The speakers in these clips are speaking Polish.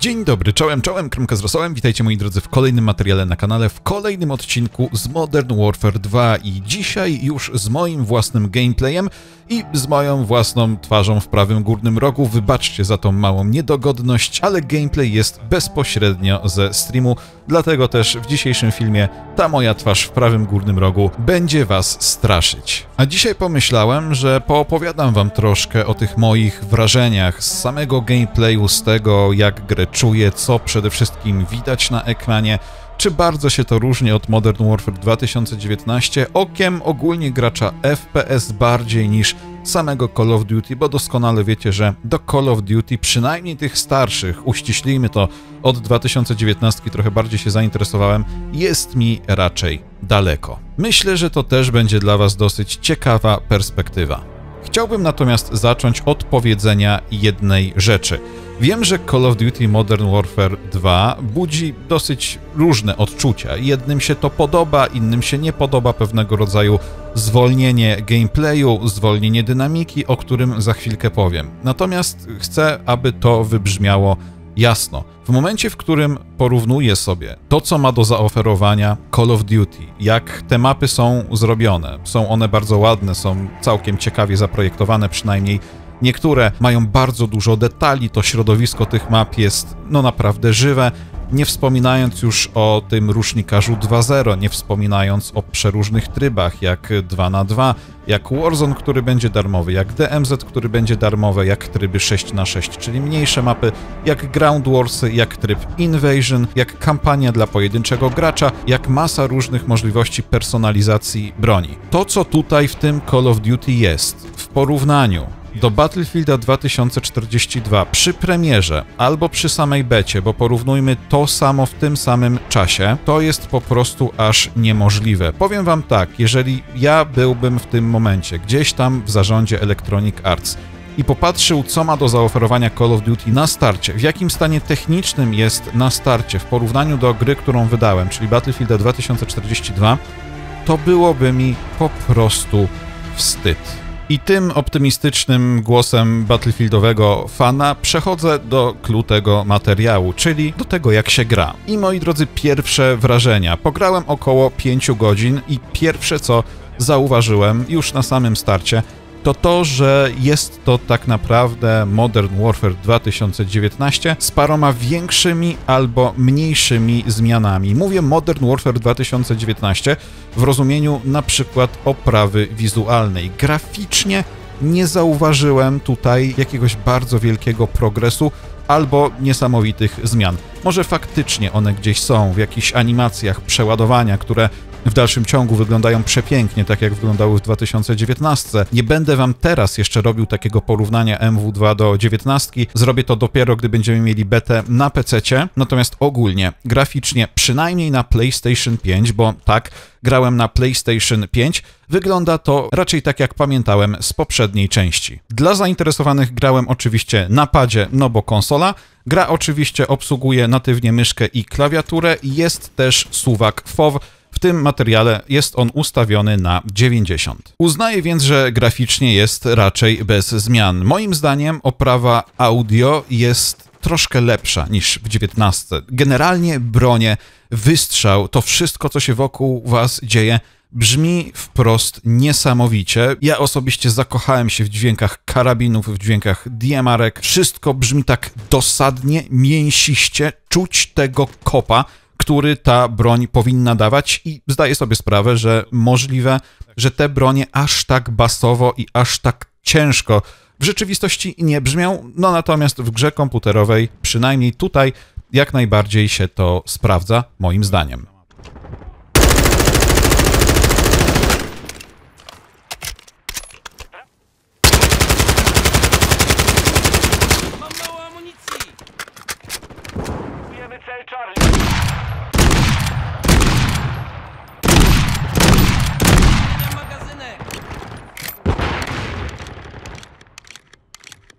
Dzień dobry, czołem, kromka z rosołem. Witajcie moi drodzy w kolejnym materiale na kanale, w kolejnym odcinku z Modern Warfare 2 i dzisiaj już z moim własnym gameplayem i z moją własną twarzą w prawym górnym rogu. Wybaczcie za tą małą niedogodność, ale gameplay jest bezpośrednio ze streamu, dlatego też w dzisiejszym filmie ta moja twarz w prawym górnym rogu będzie was straszyć. A dzisiaj pomyślałem, że poopowiadam wam troszkę o tych moich wrażeniach z samego gameplayu, z tego jak grę czuję, co przede wszystkim widać na ekranie, czy bardzo się to różni od Modern Warfare 2019 okiem ogólnie gracza FPS bardziej niż samego Call of Duty, bo doskonale wiecie, że do Call of Duty, przynajmniej tych starszych, uściślimy to, od 2019 trochę bardziej się zainteresowałem, jest mi raczej daleko. Myślę, że to też będzie dla was dosyć ciekawa perspektywa. Chciałbym natomiast zacząć od powiedzenia jednej rzeczy. Wiem, że Call of Duty Modern Warfare 2 budzi dosyć różne odczucia. Jednym się to podoba, innym się nie podoba, pewnego rodzaju zwolnienie gameplayu, zwolnienie dynamiki, o którym za chwilkę powiem. Natomiast chcę, aby to wybrzmiało jasno. W momencie, w którym porównuję sobie to, co ma do zaoferowania Call of Duty, jak te mapy są zrobione, są one bardzo ładne, są całkiem ciekawie zaprojektowane, przynajmniej niektóre mają bardzo dużo detali, to środowisko tych map jest no naprawdę żywe, nie wspominając już o tym rusznikarzu 2.0, nie wspominając o przeróżnych trybach jak 2x2, jak Warzone, który będzie darmowy, jak DMZ, który będzie darmowy, jak tryby 6x6, czyli mniejsze mapy, jak Ground Wars, jak tryb Invasion, jak kampania dla pojedynczego gracza, jak masa różnych możliwości personalizacji broni. To, co tutaj w tym Call of Duty jest, w porównaniu do Battlefielda 2042 przy premierze albo przy samej becie, bo porównujmy to samo w tym samym czasie, to jest po prostu aż niemożliwe. Powiem wam tak, jeżeli ja byłbym w tym momencie gdzieś tam w zarządzie Electronic Arts i popatrzył, co ma do zaoferowania Call of Duty na starcie, w jakim stanie technicznym jest na starcie w porównaniu do gry, którą wydałem, czyli Battlefielda 2042, to byłoby mi po prostu wstyd. I tym optymistycznym głosem battlefieldowego fana przechodzę do clou tego materiału, czyli do tego, jak się gra. I moi drodzy, pierwsze wrażenia. Pograłem około 5 godzin i pierwsze, co zauważyłem już na samym starcie, to to, że jest to tak naprawdę Modern Warfare 2019 z paroma większymi albo mniejszymi zmianami. Mówię Modern Warfare 2019 w rozumieniu na przykład oprawy wizualnej. Graficznie nie zauważyłem tutaj jakiegoś bardzo wielkiego progresu albo niesamowitych zmian. Może faktycznie one gdzieś są w jakichś animacjach przeładowania, które w dalszym ciągu wyglądają przepięknie, tak jak wyglądały w 2019. Nie będę wam teraz jeszcze robił takiego porównania MW2 do 19. Zrobię to dopiero, gdy będziemy mieli betę na PC-cie. Natomiast ogólnie, graficznie, przynajmniej na PlayStation 5, bo tak, grałem na PlayStation 5, wygląda to raczej tak, jak pamiętałem z poprzedniej części. Dla zainteresowanych grałem oczywiście na padzie, no bo konsola. Gra oczywiście obsługuje natywnie myszkę i klawiaturę. Jest też suwak FOV. W tym materiale jest on ustawiony na 90. Uznaję więc, że graficznie jest raczej bez zmian. Moim zdaniem oprawa audio jest troszkę lepsza niż w 19. Generalnie bronie, wystrzał, to wszystko, co się wokół was dzieje, brzmi wprost niesamowicie. Ja osobiście zakochałem się w dźwiękach karabinów, w dźwiękach DMR-ek. Wszystko brzmi tak dosadnie, mięsiście, czuć tego kopa, który ta broń powinna dawać i zdaję sobie sprawę, że możliwe, że te bronie aż tak basowo i aż tak ciężko w rzeczywistości nie brzmią, no natomiast w grze komputerowej, przynajmniej tutaj, jak najbardziej się to sprawdza, moim zdaniem.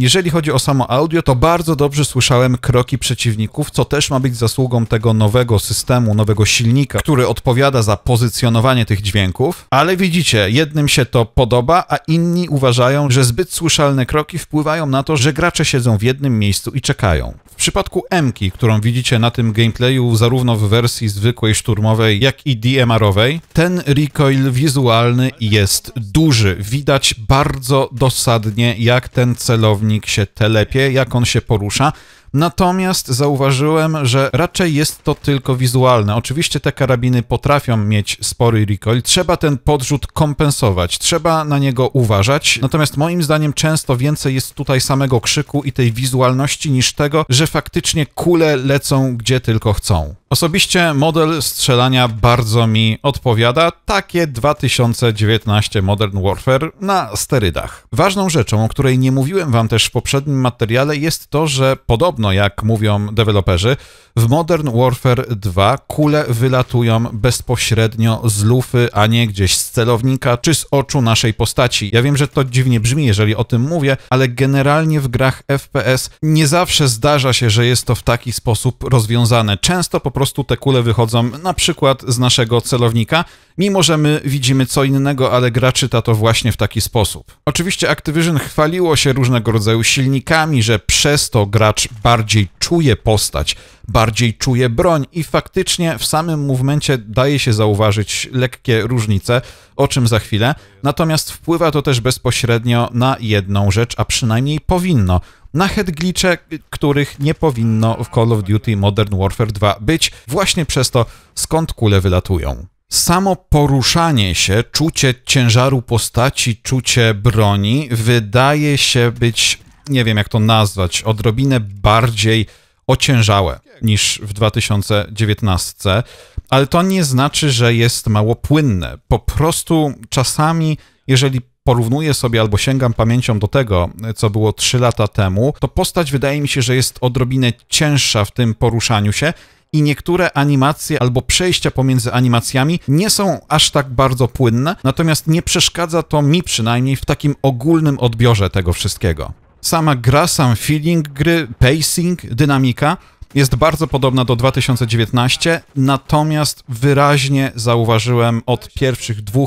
Jeżeli chodzi o samo audio, to bardzo dobrze słyszałem kroki przeciwników, co też ma być zasługą tego nowego systemu, nowego silnika, który odpowiada za pozycjonowanie tych dźwięków. Ale widzicie, jednym się to podoba, a inni uważają, że zbyt słyszalne kroki wpływają na to, że gracze siedzą w jednym miejscu i czekają. W przypadku M-ki, którą widzicie na tym gameplayu zarówno w wersji zwykłej szturmowej, jak i DMR-owej, ten recoil wizualny jest duży. Widać bardzo dosadnie, jak ten celownik się telepie, jak on się porusza. Natomiast zauważyłem, że raczej jest to tylko wizualne. Oczywiście te karabiny potrafią mieć spory recoil, trzeba ten podrzut kompensować, trzeba na niego uważać. Natomiast moim zdaniem często więcej jest tutaj samego krzyku i tej wizualności niż tego, że faktycznie kule lecą gdzie tylko chcą. Osobiście model strzelania bardzo mi odpowiada, takie 2019 Modern Warfare na sterydach. Ważną rzeczą, o której nie mówiłem wam też w poprzednim materiale, jest to, że podobno, jak mówią deweloperzy, w Modern Warfare 2 kule wylatują bezpośrednio z lufy, a nie gdzieś z celownika czy z oczu naszej postaci. Ja wiem, że to dziwnie brzmi, jeżeli o tym mówię, ale generalnie w grach FPS nie zawsze zdarza się, że jest to w taki sposób rozwiązane. Często po prostu te kule wychodzą na przykład z naszego celownika, mimo że my widzimy co innego, ale gra czyta to właśnie w taki sposób. Oczywiście Activision chwaliło się różnego rodzaju silnikami, że przez to gracz bardziej czuje postać, bardziej czuje broń i faktycznie w samym movemencie daje się zauważyć lekkie różnice, o czym za chwilę, natomiast wpływa to też bezpośrednio na jedną rzecz, a przynajmniej powinno. Na head glitche, których nie powinno w Call of Duty Modern Warfare 2 być, właśnie przez to, skąd kule wylatują. Samo poruszanie się, czucie ciężaru postaci, czucie broni wydaje się być, nie wiem jak to nazwać, odrobinę bardziej ociężałe niż w 2019, ale to nie znaczy, że jest mało płynne. Po prostu czasami, jeżeli porównuję sobie albo sięgam pamięcią do tego, co było 3 lata temu, to postać wydaje mi się, że jest odrobinę cięższa w tym poruszaniu się i niektóre animacje albo przejścia pomiędzy animacjami nie są aż tak bardzo płynne, natomiast nie przeszkadza to mi przynajmniej w takim ogólnym odbiorze tego wszystkiego. Sama gra, sam feeling gry, pacing, dynamika jest bardzo podobna do 2019, natomiast wyraźnie zauważyłem od pierwszych 2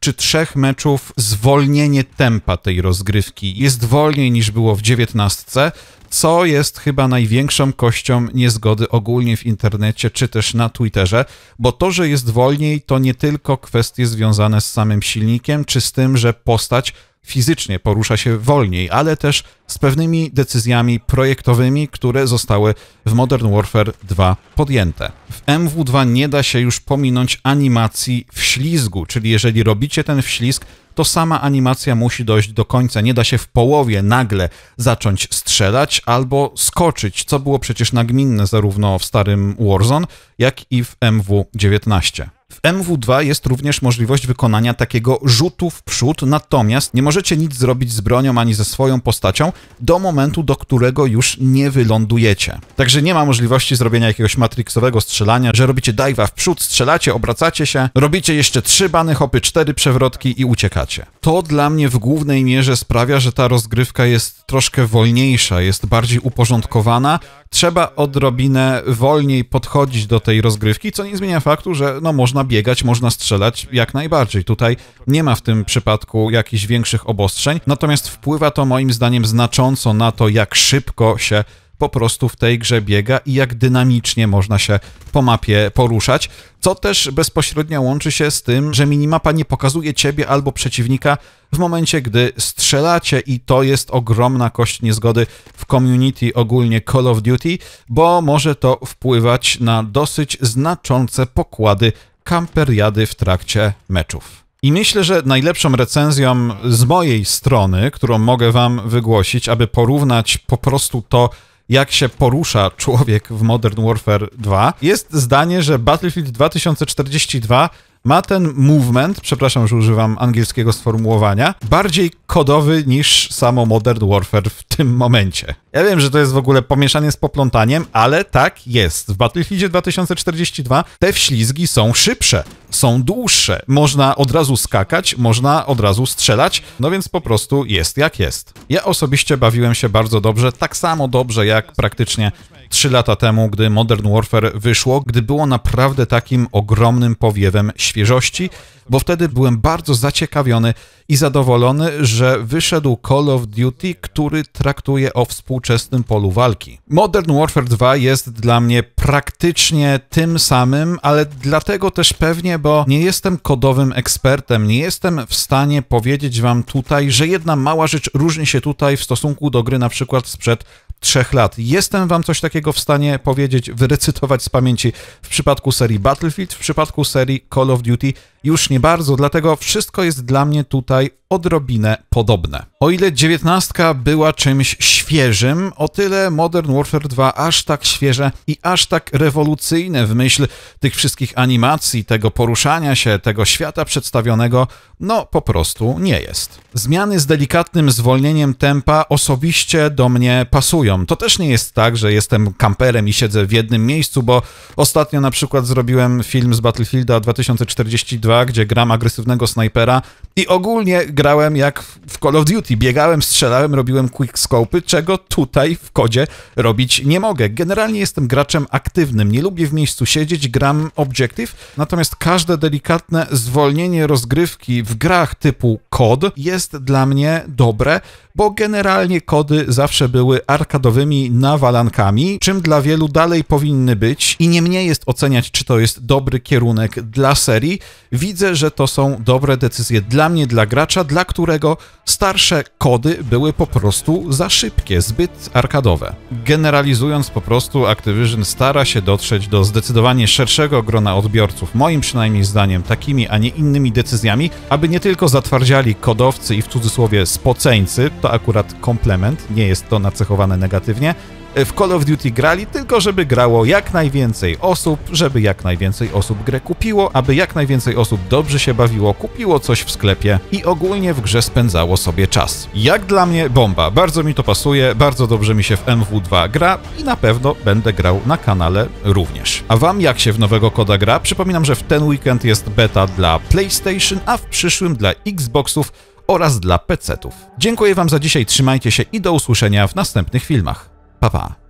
czy 3 meczów zwolnienie tempa tej rozgrywki. Jest wolniej niż było w 19, co jest chyba największą kością niezgody ogólnie w internecie czy też na Twitterze, bo to, że jest wolniej, to nie tylko kwestie związane z samym silnikiem czy z tym, że postać fizycznie porusza się wolniej, ale też z pewnymi decyzjami projektowymi, które zostały w Modern Warfare 2 podjęte. W MW2 nie da się już pominąć animacji wślizgu, czyli jeżeli robicie ten wślizg, to sama animacja musi dojść do końca. Nie da się w połowie nagle zacząć strzelać albo skoczyć, co było przecież nagminne zarówno w starym Warzone, jak i w MW19. W MW2 jest również możliwość wykonania takiego rzutu w przód, natomiast nie możecie nic zrobić z bronią ani ze swoją postacią do momentu, do którego już nie wylądujecie. Także nie ma możliwości zrobienia jakiegoś matrixowego strzelania, że robicie dive'a w przód, strzelacie, obracacie się, robicie jeszcze 3 bany hopy, 4 przewrotki i uciekacie. To dla mnie w głównej mierze sprawia, że ta rozgrywka jest troszkę wolniejsza, jest bardziej uporządkowana. Trzeba odrobinę wolniej podchodzić do tej rozgrywki, co nie zmienia faktu, że no można biegać, można strzelać jak najbardziej. Tutaj nie ma w tym przypadku jakichś większych obostrzeń, natomiast wpływa to moim zdaniem znacząco na to, jak szybko się po prostu w tej grze biega i jak dynamicznie można się po mapie poruszać, co też bezpośrednio łączy się z tym, że minimapa nie pokazuje ciebie albo przeciwnika w momencie, gdy strzelacie i to jest ogromna kość niezgody w community ogólnie Call of Duty, bo może to wpływać na dosyć znaczące pokłady kamperiady w trakcie meczów. I myślę, że najlepszą recenzją z mojej strony, którą mogę wam wygłosić, aby porównać po prostu to, jak się porusza człowiek w Modern Warfare 2, jest zdanie, że Battlefield 2042 ma ten movement, przepraszam, że używam angielskiego sformułowania, bardziej kodowy niż samo Modern Warfare w tym momencie. Ja wiem, że to jest w ogóle pomieszanie z poplątaniem, ale tak jest. W Battlefieldzie 2042 te wślizgi są szybsze, są dłuższe. Można od razu skakać, można od razu strzelać, no więc po prostu jest jak jest. Ja osobiście bawiłem się bardzo dobrze, tak samo dobrze jak praktycznie 3 lata temu, gdy Modern Warfare wyszło, gdy było naprawdę takim ogromnym powiewem świeżości, bo wtedy byłem bardzo zaciekawiony i zadowolony, że wyszedł Call of Duty, który traktuje o współczesnym polu walki. Modern Warfare 2 jest dla mnie praktycznie tym samym, ale dlatego też pewnie, bo nie jestem kodowym ekspertem, nie jestem w stanie powiedzieć wam tutaj, że jedna mała rzecz różni się tutaj w stosunku do gry na przykład sprzed 3 lat. Jestem wam coś takiego w stanie powiedzieć, wyrecytować z pamięci w przypadku serii Battlefield, w przypadku serii Call of Duty już nie bardzo, dlatego wszystko jest dla mnie tutaj odrobinę podobne. O ile 19 była czymś świeżym, o tyle Modern Warfare 2 aż tak świeże i aż tak rewolucyjne w myśl tych wszystkich animacji, tego poruszania się, tego świata przedstawionego, no po prostu nie jest. Zmiany z delikatnym zwolnieniem tempa osobiście do mnie pasują. To też nie jest tak, że jestem kamperem i siedzę w jednym miejscu, bo ostatnio na przykład zrobiłem film z Battlefielda 2042, gdzie gram agresywnego snajpera i ogólnie grałem jak w Call of Duty. Biegałem, strzelałem, robiłem quickscope'y, czego tutaj w kodzie robić nie mogę. Generalnie jestem graczem aktywnym, nie lubię w miejscu siedzieć, gram objective, natomiast każde delikatne zwolnienie rozgrywki w grach typu COD jest dla mnie dobre, bo generalnie kody zawsze były arkadowymi nawalankami, czym dla wielu dalej powinny być i nie mnie jest oceniać, czy to jest dobry kierunek dla serii. Widzę, że to są dobre decyzje dla mnie, dla gracza, dla którego starsze kody były po prostu za szybkie, zbyt arkadowe. Generalizując po prostu, Activision stara się dotrzeć do zdecydowanie szerszego grona odbiorców, moim przynajmniej zdaniem, takimi, a nie innymi decyzjami, aby nie tylko zatwardziali kodowcy i w cudzysłowie spoceńcy, to akurat komplement, nie jest to nacechowane negatywnie, w Call of Duty grali, tylko żeby grało jak najwięcej osób, żeby jak najwięcej osób grę kupiło, aby jak najwięcej osób dobrze się bawiło, kupiło coś w sklepie i ogólnie w grze spędzało sobie czas. Jak dla mnie bomba, bardzo mi to pasuje, bardzo dobrze mi się w MW2 gra i na pewno będę grał na kanale również. A wam jak się w nowego koda gra? Przypominam, że w ten weekend jest beta dla PlayStation, a w przyszłym dla Xboxów oraz dla PC-ów. Dziękuję wam za dzisiaj, trzymajcie się i do usłyszenia w następnych filmach. Pa, pa!